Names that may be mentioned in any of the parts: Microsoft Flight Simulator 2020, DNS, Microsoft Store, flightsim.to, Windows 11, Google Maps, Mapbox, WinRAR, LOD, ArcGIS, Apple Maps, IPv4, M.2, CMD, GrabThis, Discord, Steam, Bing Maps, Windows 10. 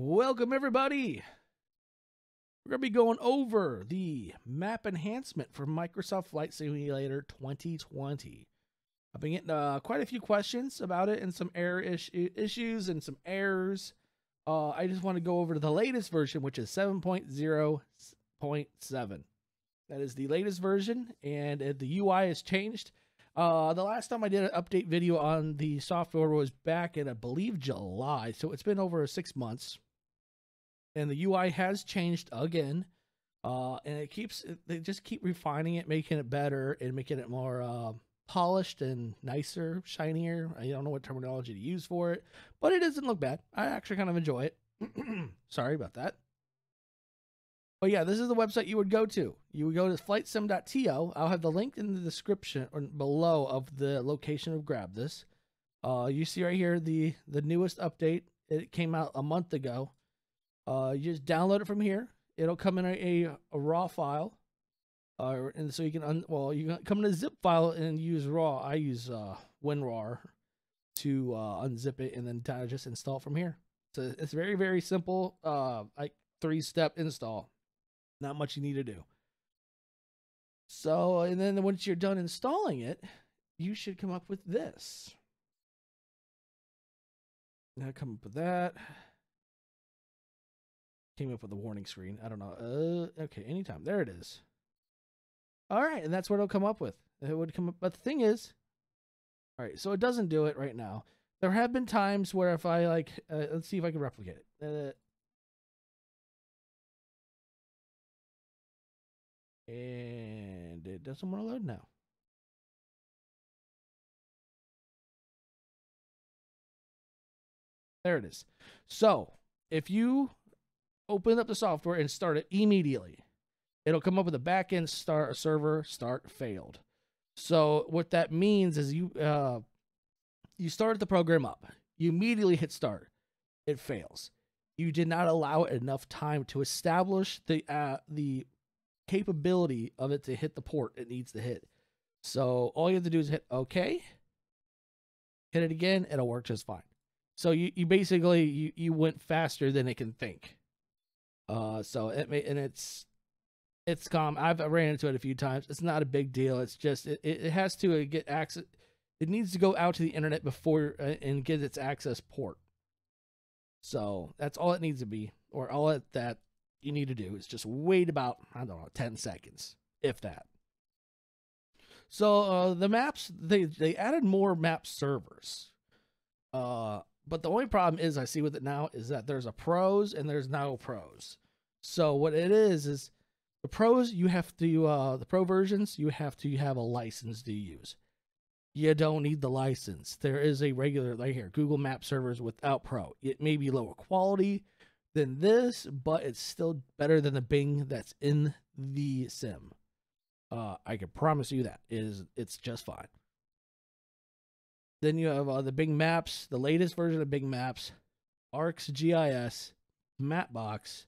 Welcome everybody. We're going to be going over the map enhancement for Microsoft Flight Simulator 2020. I've been getting quite a few questions about it and some error issues and some errors. I just want to go over to the latest version, which is 7.0.7. That is the latest version, and the UI has changed. The last time I did an update video on the software was back in, I believe, July. So it's been over 6 months. And the UI has changed again, and they just keep refining it, making it better, and making it more polished and nicer, shinier. I don't know what terminology to use for it, but it doesn't look bad. I actually kind of enjoy it. Sorry about that. But yeah, this is the website you would go to. You would go to flightsim.to. I'll have the link in the description or below of the location of GrabThis. You see right here the newest update. It came out a month ago. You just download it from here. It'll come in a raw file, and so you can you can come in a zip file and use raw. I use WinRAR to unzip it and then just install it from here. So it's very, very simple, like 3-step install. Not much you need to do. So and then once you're done installing it, you should come up with this. Now come up with that. Came up with a warning screen. I don't know. Okay, anytime. There it is. All right, and that's what it'll come up with. It would come up, but the thing is, all right, so it doesn't do it right now. There have been times where if I like, let's see if I can replicate it. And it doesn't want to load now. There it is. So if you open up the software and start it immediately, it'll come up with a backend server start failed. So what that means is you started the program up, you immediately hit start, it fails. You did not allow it enough time to establish the capability of it to hit the port it needs to hit. So all you have to do is hit OK, hit it again, it'll work just fine. So you basically went faster than it can think. So it's calm. I've ran into it a few times. It's not a big deal. It's just, it has to get access. It needs to go out to the internet before and get its access port. So that's all it needs to be, or all that you need to do is just wait about, I don't know, 10 seconds, if that. So, the maps, they added more map servers, but the only problem is I see with it now is that there's a pros and there's no pros. So what it is the pros, you have to, the pro versions, you have to have a license to use. You don't need the license. There is a regular, right here, Google Maps servers without pro. It may be lower quality than this, but it's still better than the Bing that's in the sim. I can promise you that it's just fine. Then you have the Bing Maps, the latest version of Bing Maps, ArcGIS, Mapbox.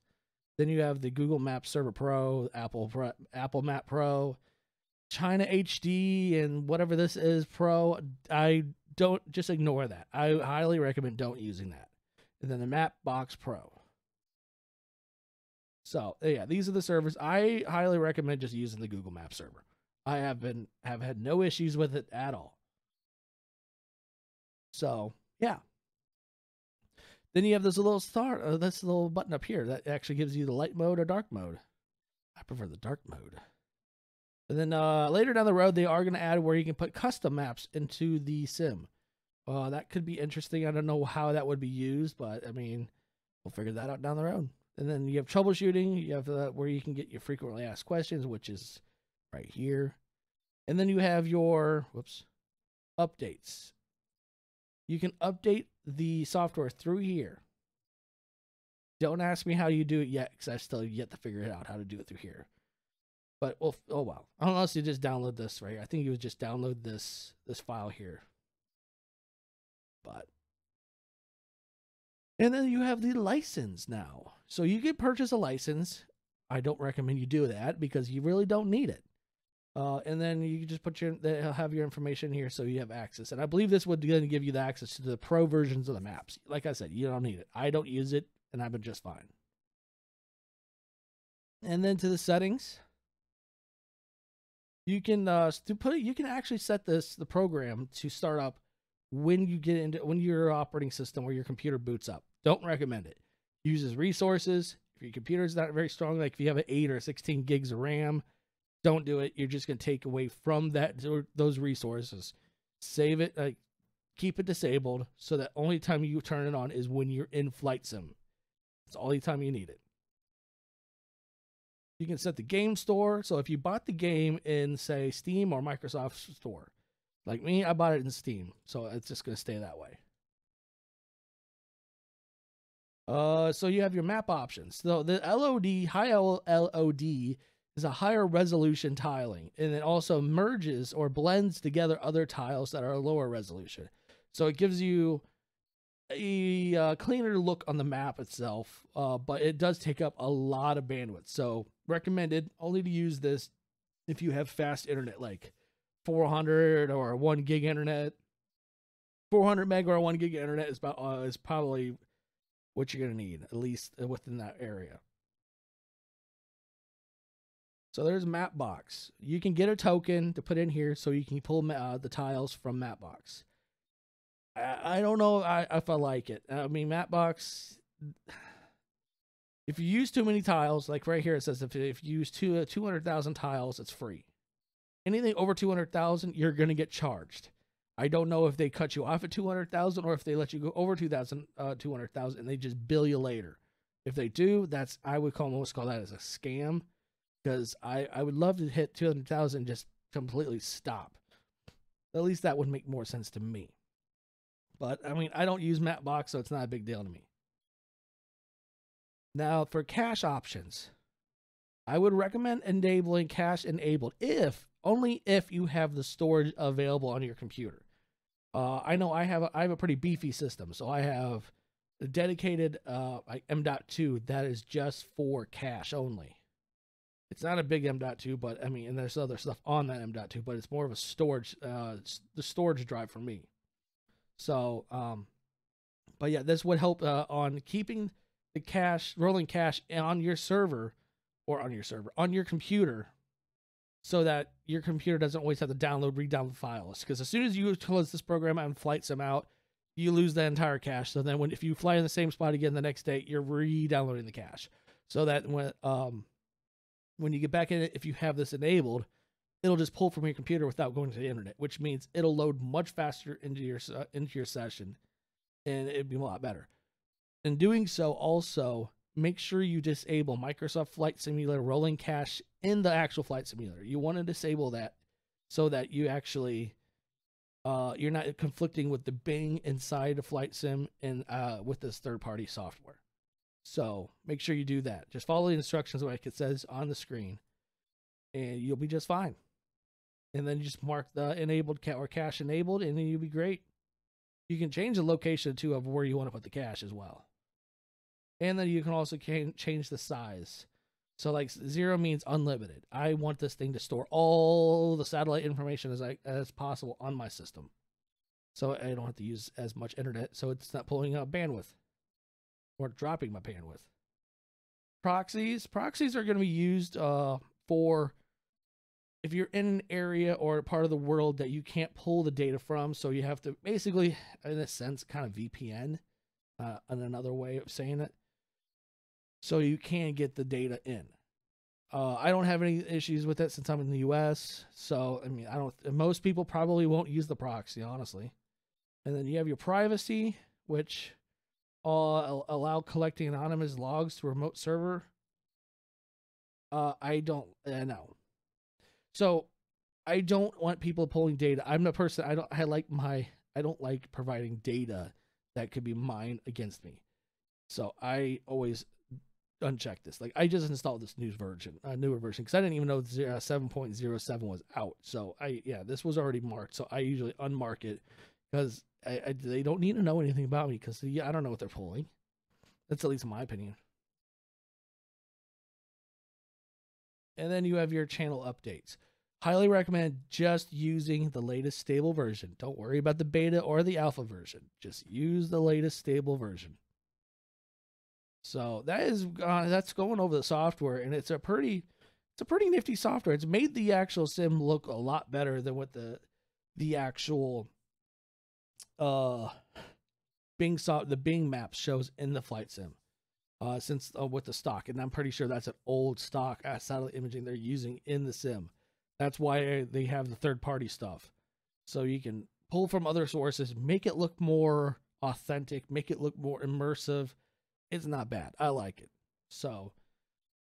Then you have the Google Maps Server Pro, Apple Map Pro, China HD, and whatever this is Pro. Just ignore that. I highly recommend don't using that. And then the Mapbox Pro. So yeah, these are the servers. I highly recommend just using the Google Maps server. I have had no issues with it at all. So yeah, then you have this little star, this little button up here that actually gives you the light mode or dark mode. I prefer the dark mode. And then later down the road, they are going to add where you can put custom maps into the sim. That could be interesting. I don't know how that would be used, but I mean, we'll figure that out down the road. And then you have troubleshooting. You have where you can get your frequently asked questions, which is right here. And then you have your updates. You can update the software through here. Don't ask me how you do it yet, because I still yet to figure it out how to do it through here. But well, oh wow! Unless you just download this right here. I think you would just download this file here. But and then you have the license now, so you can purchase a license. I don't recommend you do that because you really don't need it. And then you just put they'll have your information here, so you have access. And I believe this would then give you the access to the pro versions of the maps. Like I said, you don't need it. I don't use it. and I've been just fine. And then to the settings, you can actually set the program to start up when you get into your operating system or your computer boots up. Don't recommend it. Uses resources. If your computer is not very strong, like if you have an 8 or 16 gigs of RAM, don't do it. You're just going to take away from that or those resources. Save it, like keep it disabled so that only time you turn it on is when you're in Flight Sim. It's the only time you need it. You can set the game store. So if you bought the game in, say, Steam or Microsoft Store, like me, I bought it in Steam, so it's just going to stay that way. So you have your map options. So the LOD, high LOD, is a higher resolution tiling, and it also merges or blends together other tiles that are lower resolution. So it gives you a cleaner look on the map itself, but it does take up a lot of bandwidth. So recommended only to use this if you have fast internet, like 400 or 1 gig internet. 400 meg or 1 gig internet is about is probably what you're going to need, at least within that area. So there's Mapbox. You can get a token to put in here so you can pull the tiles from Mapbox. I don't know if I like it. I mean, Mapbox, if you use too many tiles, like right here it says if you use 200,000 tiles, it's free. Anything over 200,000, you're going to get charged. I don't know if they cut you off at 200,000 or if they let you go over 200,000 and they just bill you later. If they do, that's, I would almost call that as a scam, because I would love to hit 200,000 just completely stop. At least that would make more sense to me. But I mean, I don't use Mapbox, so it's not a big deal to me. Now for cache options, I would recommend enabling cache enabled only if you have the storage available on your computer. I know I have a pretty beefy system, so I have a dedicated M.2 that is just for cache only. It's not a big M.2, but I mean, and there's other stuff on that M.2, but it's more of a storage, the storage drive for me. So, but yeah, this would help on keeping the cache, rolling cache on your server, or on your computer, so that your computer doesn't always have to download, re-download files. Because as soon as you close this program and flight sim out, you lose the entire cache. So then if you fly in the same spot again the next day, you're re-downloading the cache. So that when you get back in it, if you have this enabled, it'll just pull from your computer without going to the internet, which means it'll load much faster into your session, and it'd be a lot better. In doing so, also, make sure you disable Microsoft Flight Simulator rolling cache in the actual flight simulator. You want to disable that so that you actually, you're not conflicting with the Bing inside of Flight Sim and with this third-party software. So make sure you do that. Just follow the instructions like it says on the screen, and you'll be just fine. And then you just mark the enabled or cache enabled, and then you'll be great. You can change the location too of where you want to put the cache as well. And then you can also change the size. So like 0 means unlimited. I want this thing to store all the satellite information as possible on my system, so I don't have to use as much internet, so it's not pulling up bandwidth or dropping my bandwidth. Proxies. Proxies are going to be used for if you're in an area or a part of the world that you can't pull the data from. So you have to basically, in a sense, kind of VPN, and another way of saying it, so you can get the data in. I don't have any issues with it since I'm in the US. So, I mean, most people probably won't use the proxy, honestly. And then you have your privacy, which allow collecting anonymous logs to a remote server. No. So I don't want people pulling data. I'm the person, I don't like providing data that could be mine against me. So I always uncheck this. Like I just installed this newer version, because I didn't even know 7.07 was out. So this was already marked. So I usually unmark it, because they don't need to know anything about me, because I don't know what they're pulling. That's at least my opinion. And then you have your channel updates. Highly recommend just using the latest stable version. Don't worry about the beta or the alpha version. Just use the latest stable version. So that is that's going over the software, and it's a pretty nifty software. It's made the actual sim look a lot better than what the actual Bing Maps shows in the flight sim. With the stock, and I'm pretty sure that's an old stock satellite imaging they're using in the sim. That's why they have the third-party stuff. So you can pull from other sources, make it look more authentic, make it look more immersive. It's not bad. I like it. So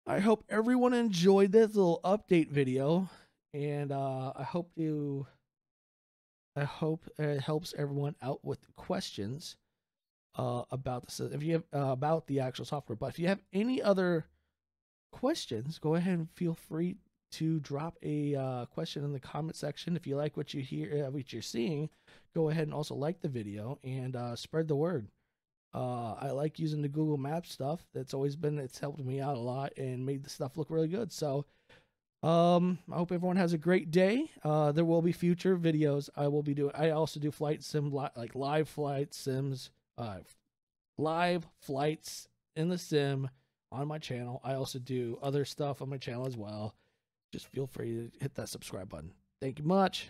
I hope everyone enjoyed this little update video, and I hope it helps everyone out with questions about this, if you have about the actual software. But if you have any other questions, go ahead and feel free to drop a question in the comment section. If you like what you hear, what you're seeing, go ahead and also like the video and spread the word. I like using the Google Maps stuff. That's always been, it's helped me out a lot and made the stuff look really good. So I hope everyone has a great day. There will be future videos I will be doing. I also do flight sim, like live flight sims, live flights in the sim on my channel. I also do other stuff on my channel as well. Just feel free to hit that subscribe button. Thank you much.